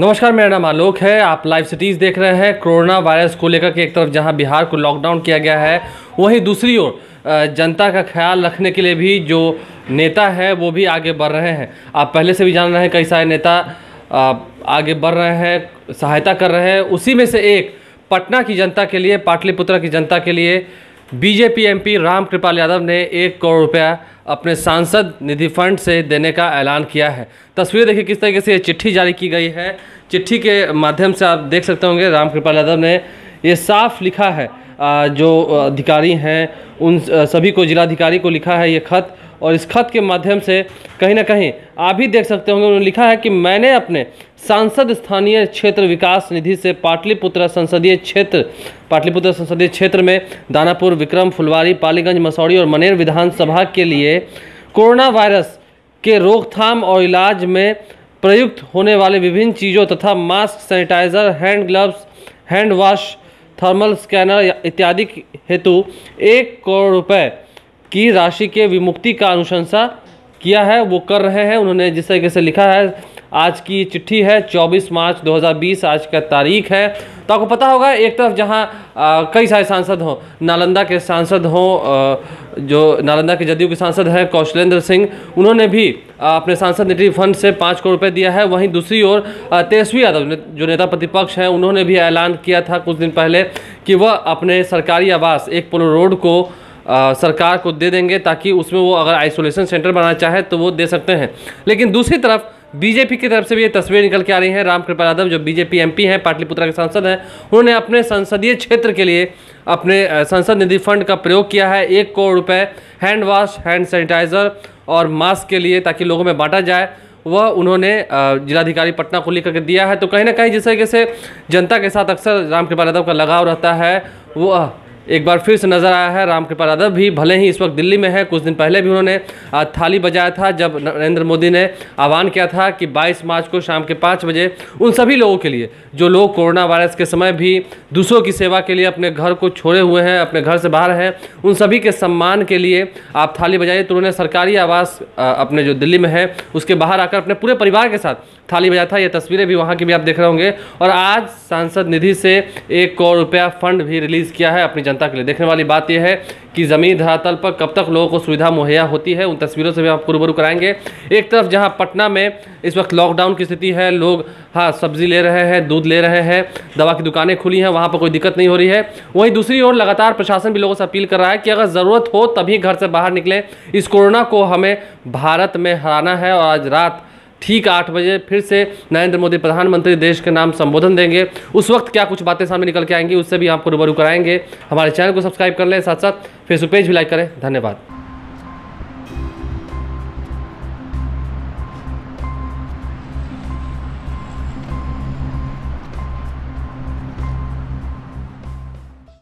नमस्कार, मेरा नाम आलोक है। आप लाइव सिटीज़ देख रहे हैं। कोरोना वायरस को लेकर के एक तरफ जहां बिहार को लॉकडाउन किया गया है, वहीं दूसरी ओर जनता का ख्याल रखने के लिए भी जो नेता है वो भी आगे बढ़ रहे हैं। आप पहले से भी जान रहे हैं, कई सारे नेता आगे बढ़ रहे हैं, सहायता कर रहे हैं। उसी में से एक पटना की जनता के लिए, पाटलिपुत्र की जनता के लिए बीजेपी MP राम कृपाल यादव ने 1 करोड़ रुपया अपने सांसद निधि फंड से देने का ऐलान किया है। तस्वीरें देखिए किस तरीके से ये चिट्ठी जारी की गई है। चिट्ठी के माध्यम से आप देख सकते होंगे, राम कृपाल यादव ने ये साफ लिखा है, जो अधिकारी हैं उन सभी को, जिलाधिकारी को लिखा है ये खत। और इस खत के माध्यम से कहीं ना कहीं आप भी देख सकते होंगे, उन्होंने लिखा है कि मैंने अपने सांसद स्थानीय क्षेत्र विकास निधि से पाटलिपुत्र संसदीय क्षेत्र में दानापुर, विक्रम, फुलवारी, पालीगंज, मसौड़ी और मनेर विधानसभा के लिए कोरोना वायरस के रोकथाम और इलाज में प्रयुक्त होने वाले विभिन्न चीज़ों तथा mask, sanitiser, hand gloves, hand wash, thermal scanner इत्यादि हेतु 1 करोड़ रुपये की राशि के विमुक्ति का अनुशंसा किया है, वो कर रहे हैं। उन्होंने जिस तरीके से लिखा है, आज की चिट्ठी है 24 मार्च 2020 आज का तारीख है। तो आपको पता होगा, एक तरफ जहां कई सारे सांसद हों, नालंदा के सांसद हों, जो नालंदा के जदयू के सांसद हैं कौशलेंद्र सिंह, उन्होंने भी अपने सांसद निधि फंड से 5 करोड़ रुपए दिया है। वहीं दूसरी ओर तेजस्वी यादव जो नेता प्रतिपक्ष हैं, उन्होंने भी ऐलान किया था कुछ दिन पहले कि वह अपने सरकारी आवास 1 पोलो रोड को सरकार को दे देंगे, ताकि उसमें वो अगर आइसोलेशन सेंटर बनाना चाहे तो वो दे सकते हैं। लेकिन दूसरी तरफ बीजेपी की तरफ से भी ये तस्वीर निकल के आ रही है। राम कृपाल यादव जो बीजेपी MP हैं, पाटलिपुत्र के सांसद हैं, उन्होंने अपने संसदीय क्षेत्र के लिए अपने संसद निधि फंड का प्रयोग किया है 1 करोड़ रुपए हैंड वॉश, हैंड सैनिटाइज़र और मास्क के लिए, ताकि लोगों में बांटा जाए। वह उन्होंने जिलाधिकारी पटना को लेकर के दिया है। तो कहीं ना कहीं जिस तरीके से जनता के साथ अक्सर राम कृपाल यादव का लगाव रहता है, वो एक बार फिर से नज़र आया है। राम कृपाल यादव भी भले ही इस वक्त दिल्ली में है, कुछ दिन पहले भी उन्होंने थाली बजाया था जब नरेंद्र मोदी ने आह्वान किया था कि 22 मार्च को शाम के 5 बजे उन सभी लोगों के लिए जो लोग कोरोना वायरस के समय भी दूसरों की सेवा के लिए अपने घर को छोड़े हुए हैं, अपने घर से बाहर हैं, उन सभी के सम्मान के लिए आप थाली बजाइए। तो उन्होंने सरकारी आवास अपने जो दिल्ली में है उसके बाहर आकर अपने पूरे परिवार के साथ थाली बजाया था। ये तस्वीरें भी वहाँ की भी आप देख रहे होंगे। और आज सांसद निधि से 1 करोड़ रुपया फंड भी रिलीज़ किया है अपनी जनता के लिए। देखने वाली बात यह है कि ज़मीन धरातल पर कब तक लोगों को सुविधा मुहैया होती है, उन तस्वीरों से भी आपको रूबरू कराएंगे। एक तरफ जहां पटना में इस वक्त लॉकडाउन की स्थिति है, लोग सब्जी ले रहे हैं, दूध ले रहे हैं, दवा की दुकानें खुली हैं, वहां पर कोई दिक्कत नहीं हो रही है। वहीं दूसरी ओर लगातार प्रशासन भी लोगों से अपील कर रहा है कि अगर ज़रूरत हो तभी घर से बाहर निकलें, इस कोरोना को हमें भारत में हराना है। और आज रात ठीक 8 बजे फिर से नरेंद्र मोदी प्रधानमंत्री देश के नाम संबोधन देंगे। उस वक्त क्या कुछ बातें सामने निकल के आएंगी, उससे भी आपको रूबरू कराएंगे। हमारे चैनल को सब्सक्राइब कर लें, साथ साथ फेसबुक पेज भी लाइक करें। धन्यवाद।